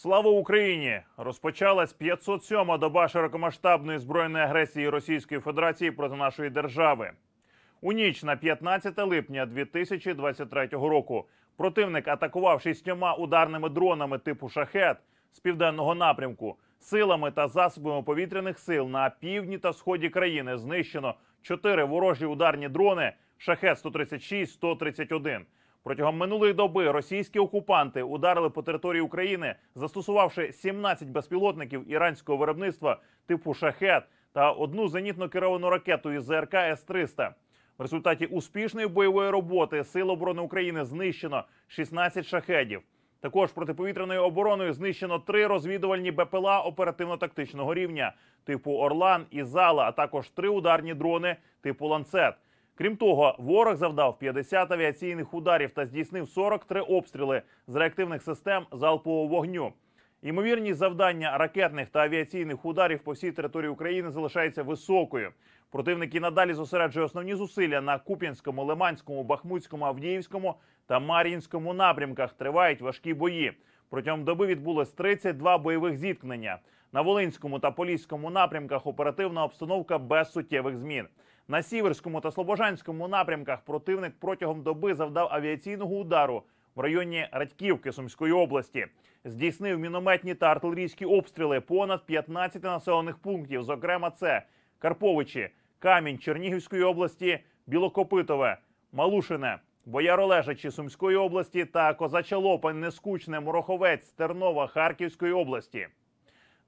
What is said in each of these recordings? Слава Україні! Розпочалась 507-ма доба широкомасштабної збройної агресії Російської Федерації проти нашої держави. У ніч на 15 липня 2023 року противник атакував 6 ударними дронами типу «Шахед» з південного напрямку. Силами та засобами повітряних сил на півдні та сході країни знищено 4 ворожі ударні дрони «Shahed-136/131». Протягом минулої доби російські окупанти ударили по території України, застосувавши 17 безпілотників іранського виробництва типу «Шахед» та 1 зенітно керовану ракету із ЗРК С-300. В результаті успішної бойової роботи Сил оборони України знищено 16 «Шахедів». Також протиповітряною обороною знищено 3 розвідувальні БПЛА оперативно-тактичного рівня типу «Орлан» і «Зала», а також 3 ударні дрони типу «Ланцет». Крім того, ворог завдав 50 авіаційних ударів та здійснив 43 обстріли з реактивних систем залпового вогню. Ймовірність завдання ракетних та авіаційних ударів по всій території України залишається високою. Противник і надалі зосереджує основні зусилля на Куп'янському, Лиманському, Бахмутському, Авдіївському та Мар'їнському напрямках. Тривають важкі бої. Протягом доби відбулось 32 бойових зіткнення. На Волинському та Поліському напрямках оперативна обстановка без суттєвих змін. На Сіверському та Слобожанському напрямках противник протягом доби завдав авіаційного удару в районі Радьківки Сумської області. Здійснив мінометні та артилерійські обстріли понад 15 населених пунктів, зокрема це Карповичі, Камінь Чернігівської області, Білокопитове, Малушине, Бояро-Лежачі Сумської області та Козача Лопань, Нескучне, Мороховець, Тернова Харківської області.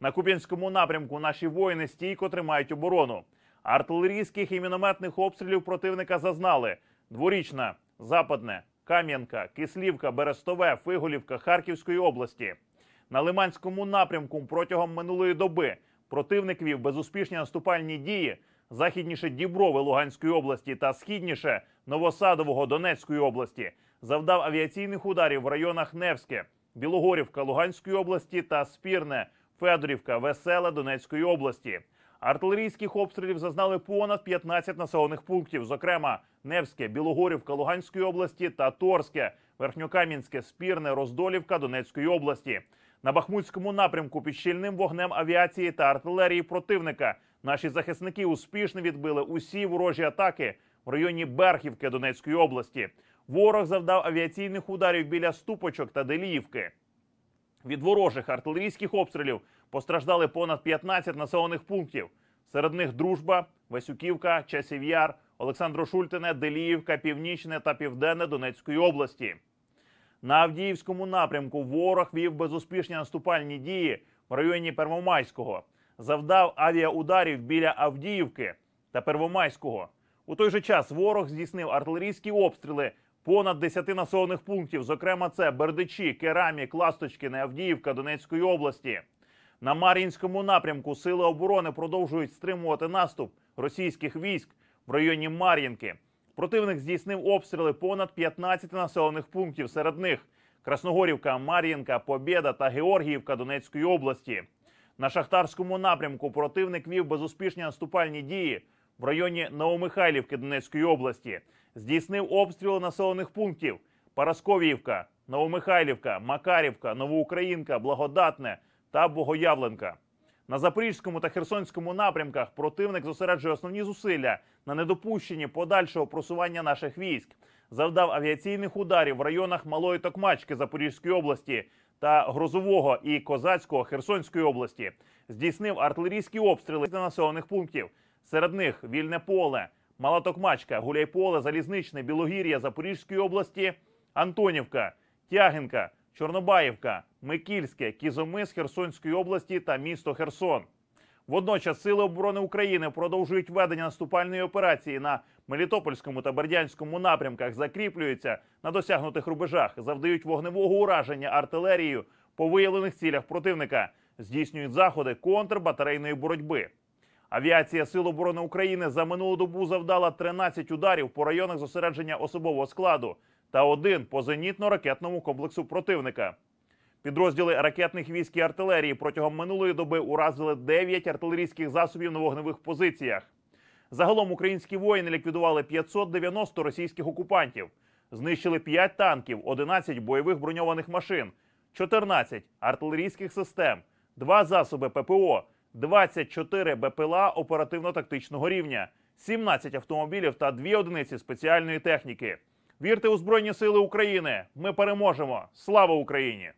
На Куп'янському напрямку наші воїни стійко тримають оборону. Артилерійських і мінометних обстрілів противника зазнали Дворічна, Западне, Кам'янка, Кислівка, Берестове, Фиголівка Харківської області. На Лиманському напрямку протягом минулої доби противник вів безуспішні наступальні дії західніше Діброви Луганської області та східніше Новосадового Донецької області. Завдав авіаційних ударів в районах Невське, Білогорівка Луганської області та Спірне, Федорівка, Веселе Донецької області. Артилерійських обстрілів зазнали понад 15 населених пунктів, зокрема Невське, Білогорівка Луганської області та Торське, Верхньокам'янське, Спірне, Роздолівка Донецької області. На Бахмутському напрямку під щільним вогнем авіації та артилерії противника наші захисники успішно відбили усі ворожі атаки в районі Берхівки Донецької області. Ворог завдав авіаційних ударів біля Ступочок та Деліївки. Від ворожих артилерійських обстрілів постраждали понад 15 населених пунктів. Серед них Дружба, Васюківка, Часів Яр, Олександрошультине, Деліївка, Північне та Південне Донецької області. На Авдіївському напрямку ворог вів безуспішні наступальні дії в районі Первомайського. Завдав авіаударів біля Авдіївки та Первомайського. У той же час ворог здійснив артилерійські обстріли понад 10 населених пунктів, зокрема це Бердичі, Керамік, Ласточкине, Авдіївка Донецької області. На Мар'їнському напрямку сили оборони продовжують стримувати наступ російських військ в районі Мар'їнки. Противник здійснив обстріли понад 15 населених пунктів, серед них Красногорівка, Мар'їнка, Побєда та Георгіївка Донецької області. На Шахтарському напрямку противник вів безуспішні наступальні дії в районі Новомихайлівки Донецької області. Здійснив обстріли населених пунктів Парасковіївка, Новомихайлівка, Макарівка, Новоукраїнка, Благодатне та Богоявленка. На Запорізькому та Херсонському напрямках противник зосереджує основні зусилля на недопущенні подальшого просування наших військ. Завдав авіаційних ударів в районах Малої Токмачки Запорізької області та Грозового і Козацького Херсонської області. Здійснив артилерійські обстріли на населених пунктів. Серед них Вільне Поле, Мала Токмачка, Гуляйполе, Залізничне, Білогір'я Запорізької області, Антонівка, Тягинка, Чорнобаївка, Микільське, Кізомис Херсонської області та місто Херсон. Водночас Сили оборони України продовжують ведення наступальної операції на Мелітопольському та Бердянському напрямках, закріплюються на досягнутих рубежах, завдають вогневого ураження артилерією по виявлених цілях противника, здійснюють заходи контрбатарейної боротьби. Авіація Сил оборони України за минулу добу завдала 13 ударів по районах зосередження особового складу та 1 по зенітно-ракетному комплексу противника. Підрозділи ракетних військ і артилерії протягом минулої доби уразили 9 артилерійських засобів на вогневих позиціях. Загалом українські воїни ліквідували 590 російських окупантів, знищили 5 танків, 11 бойових броньованих машин, 14 артилерійських систем, 2 засоби ППО, 24 БПЛА оперативно-тактичного рівня, 17 автомобілів та 2 одиниці спеціальної техніки. Вірте у Збройні Сили України! Ми переможемо! Слава Україні!